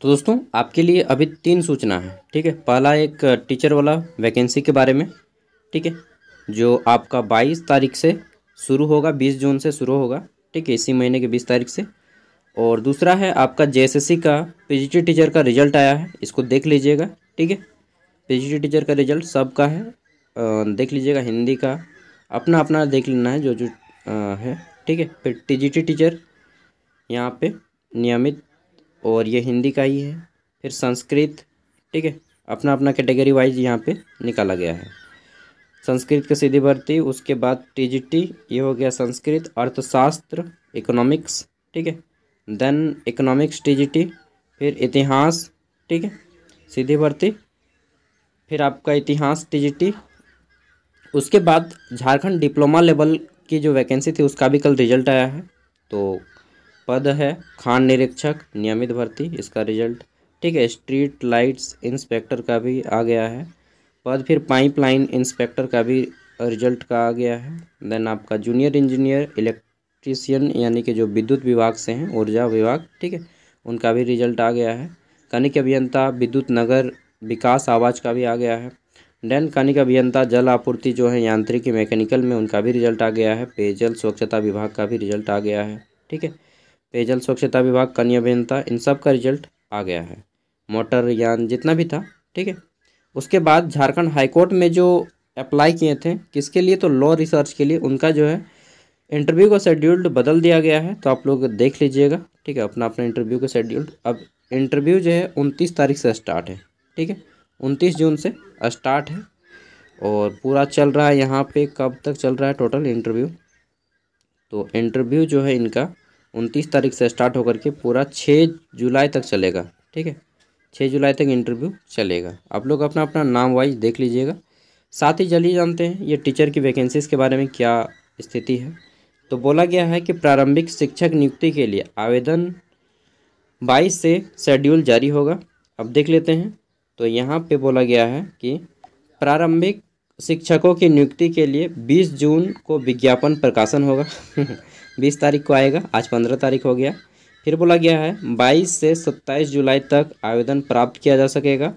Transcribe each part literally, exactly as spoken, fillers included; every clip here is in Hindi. तो दोस्तों आपके लिए अभी तीन सूचना है, ठीक है। पहला एक टीचर वाला वैकेंसी के बारे में, ठीक है, जो आपका बाईस तारीख से शुरू होगा, बीस जून से शुरू होगा, ठीक है, इसी महीने के बीस तारीख से। और दूसरा है आपका जेएसएससी का पीजीटी टीचर का रिजल्ट आया है, इसको देख लीजिएगा, ठीक है। पीजीटी टीचर का रिजल्ट सबका है, आ, देख लीजिएगा, हिंदी का अपना अपना देख लेना है जो जो आ, है, ठीक है। फिर टीजीटी टीचर यहाँ पे नियमित, और ये हिंदी का ही है। फिर संस्कृत, ठीक है, अपना अपना कैटेगरी वाइज यहाँ पे निकाला गया है। संस्कृत की सीधी भर्ती, उसके बाद टीजीटी, ये हो गया संस्कृत, अर्थशास्त्र, इकोनॉमिक्स, ठीक है, देन इकोनॉमिक्स टीजीटी, फिर इतिहास, ठीक है, सीधी भर्ती, फिर आपका इतिहास टीजीटी। उसके बाद झारखंड डिप्लोमा लेवल की जो वैकेंसी थी उसका भी कल रिजल्ट आया है। तो पद है खान निरीक्षक नियमित भर्ती, इसका रिजल्ट, ठीक है। स्ट्रीट लाइट्स इंस्पेक्टर का भी आ गया है पद। फिर पाइपलाइन इंस्पेक्टर का भी रिजल्ट का आ गया है। देन आपका जूनियर इंजीनियर इलेक्ट्रीशियन, यानी कि जो विद्युत विभाग से हैं, ऊर्जा विभाग, ठीक है, उनका भी रिजल्ट आ गया है। खनिज अभियंता, विद्युत नगर विकास आवाज का भी आ गया है। देन खनिज अभियंता जल आपूर्ति जो है यांत्रिकी मैकेनिकल में, उनका भी रिजल्ट आ गया है। पेयजल स्वच्छता विभाग का भी रिजल्ट आ गया है, ठीक है, पेयजल स्वच्छता विभाग, कन्या अभियंता, इन सब का रिजल्ट आ गया है। मोटर यान जितना भी था, ठीक है। उसके बाद झारखंड हाईकोर्ट में जो अप्लाई किए थे किसके लिए, तो लॉ रिसर्च के लिए, उनका जो है इंटरव्यू का शेड्यूल्ड बदल दिया गया है। तो आप लोग देख लीजिएगा, ठीक है, अपना अपना इंटरव्यू का शेड्यूल्ड। अब इंटरव्यू जो है उनतीस तारीख से स्टार्ट है, ठीक है, उनतीस जून से स्टार्ट है और पूरा चल रहा है यहाँ पे, कब तक चल रहा है टोटल इंटरव्यू। तो इंटरव्यू जो है इनका उनतीस तारीख से स्टार्ट होकर के पूरा छः जुलाई तक चलेगा, ठीक है, छः जुलाई तक इंटरव्यू चलेगा। आप लोग अपना अपना नाम वाइज देख लीजिएगा। साथ ही जल्दी जानते हैं ये टीचर की वैकेंसीज़ के बारे में क्या स्थिति है। तो बोला गया है कि प्रारंभिक शिक्षक नियुक्ति के लिए आवेदन बाईस से शेड्यूल जारी होगा। अब देख लेते हैं। तो यहाँ पे बोला गया है कि प्रारंभिक शिक्षकों की नियुक्ति के लिए बीस जून को विज्ञापन प्रकाशन होगा बीस तारीख को आएगा, आज पंद्रह तारीख हो गया। फिर बोला गया है बाईस से सत्ताईस जुलाई तक आवेदन प्राप्त किया जा सकेगा।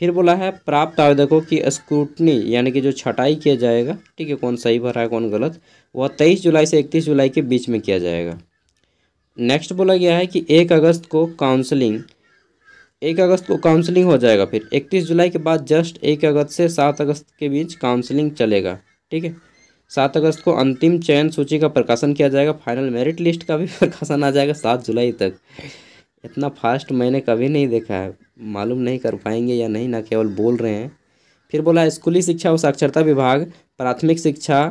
फिर बोला है प्राप्त आवेदकों की स्क्रूटनी, यानी कि जो छटाई किया जाएगा, ठीक है, कौन सही भरा है कौन गलत, वह तेईस जुलाई से इकतीस जुलाई के बीच में किया जाएगा। नेक्स्ट बोला गया है कि एक अगस्त को काउंसलिंग एक अगस्त को काउंसलिंग हो जाएगा। फिर इकतीस जुलाई के बाद जस्ट एक अगस्त से सात अगस्त के बीच काउंसलिंग चलेगा, ठीक है। सात अगस्त को अंतिम चयन सूची का प्रकाशन किया जाएगा। फाइनल मेरिट लिस्ट का भी प्रकाशन आ जाएगा सात जुलाई तक। इतना फास्ट मैंने कभी नहीं देखा है, मालूम नहीं कर पाएंगे या नहीं, ना केवल बोल रहे हैं। फिर बोला स्कूली शिक्षा और साक्षरता विभाग प्राथमिक शिक्षा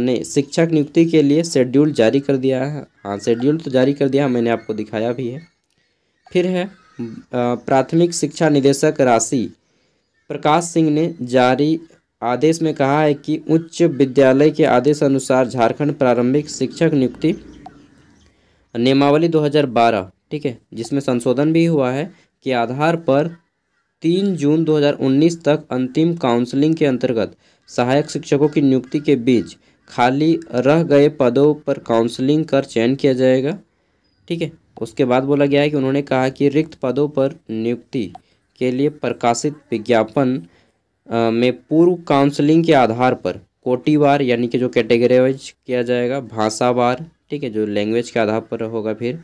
ने शिक्षक नियुक्ति के लिए शेड्यूल जारी कर दिया है। हाँ, शेड्यूल तो जारी कर दिया है, मैंने आपको दिखाया भी है। फिर है प्राथमिक शिक्षा निदेशक राशि प्रकाश सिंह ने जारी आदेश में कहा है कि उच्च विद्यालय के आदेश अनुसार झारखंड प्रारंभिक शिक्षक नियुक्ति नियमावली दो हज़ार बारह, ठीक है, जिसमें संशोधन भी हुआ है, के आधार पर तीन जून दो हज़ार उन्नीस तक अंतिम काउंसलिंग के अंतर्गत सहायक शिक्षकों की नियुक्ति के बीच खाली रह गए पदों पर काउंसलिंग कर चयन किया जाएगा, ठीक है। उसके बाद बोला गया है कि उन्होंने कहा कि रिक्त पदों पर नियुक्ति के लिए प्रकाशित विज्ञापन में पूर्व काउंसलिंग के आधार पर कोटिवार, यानी कि जो कैटेगरी वाइज किया जाएगा, भाषावार, ठीक है, जो लैंग्वेज के आधार पर होगा, फिर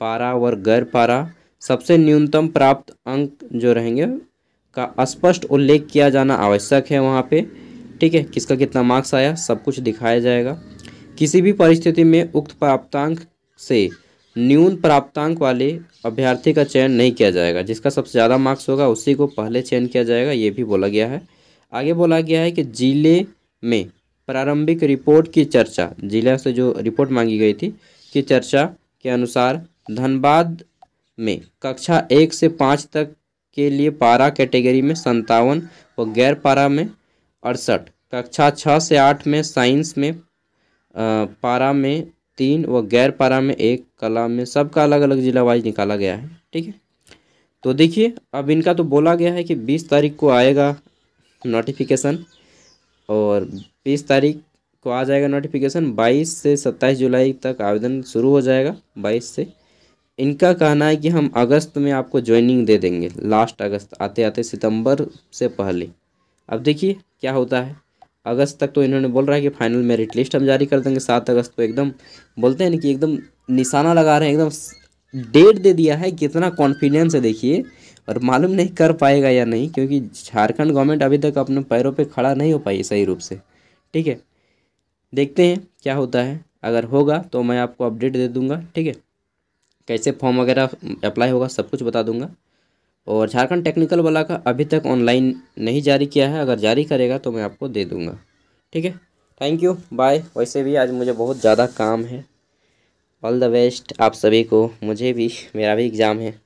पारा और गैर पारा, सबसे न्यूनतम प्राप्त अंक जो रहेंगे का स्पष्ट उल्लेख किया जाना आवश्यक है वहाँ पे, ठीक है, किसका कितना मार्क्स आया सब कुछ दिखाया जाएगा। किसी भी परिस्थिति में उक्त प्राप्तांक से न्यून प्राप्तांक वाले अभ्यर्थी का चयन नहीं किया जाएगा, जिसका सबसे ज़्यादा मार्क्स होगा उसी को पहले चयन किया जाएगा, ये भी बोला गया है। आगे बोला गया है कि जिले में प्रारंभिक रिपोर्ट की चर्चा, जिले से जो रिपोर्ट मांगी गई थी कि चर्चा के अनुसार धनबाद में कक्षा एक से पाँच तक के लिए पारा कैटेगरी में संतावन और गैर पारा में अड़सठ, कक्षा छः से आठ में साइंस में आ, पारा में तीन व गैर पारा में एक, कला में, सबका अलग अलग जिला वाइज निकाला गया है, ठीक है। तो देखिए अब इनका तो बोला गया है कि बीस तारीख को आएगा नोटिफिकेशन, और बीस तारीख को आ जाएगा नोटिफिकेशन। बाईस से सत्ताईस जुलाई तक आवेदन शुरू हो जाएगा, बाईस से इनका कहना है कि हम अगस्त में आपको ज्वाइनिंग दे देंगे, लास्ट अगस्त, आते आते सितंबर से पहले। अब देखिए क्या होता है। अगस्त तक तो इन्होंने बोल रहा है कि फाइनल मेरिट लिस्ट हम जारी कर देंगे सात अगस्त को। एकदम बोलते हैं ना कि एकदम निशाना लगा रहे हैं, एकदम डेट दे दिया है। कितना कॉन्फिडेंस है देखिए, और मालूम नहीं कर पाएगा या नहीं, क्योंकि झारखंड गवर्नमेंट अभी तक अपने पैरों पे खड़ा नहीं हो पाई सही रूप से। ठीक है, देखते हैं क्या होता है। अगर होगा तो मैं आपको अपडेट दे दूंगा, ठीक है, कैसे फॉर्म वगैरह अप्लाई होगा सब कुछ बता दूंगा। और झारखंड टेक्निकल वाला का अभी तक ऑनलाइन नहीं जारी किया है, अगर जारी करेगा तो मैं आपको दे दूँगा, ठीक है। Thank you, bye. वैसे भी आज मुझे बहुत ज़्यादा काम है। ऑल द बेस्ट आप सभी को, मुझे भी, मेरा भी एग्ज़ाम है।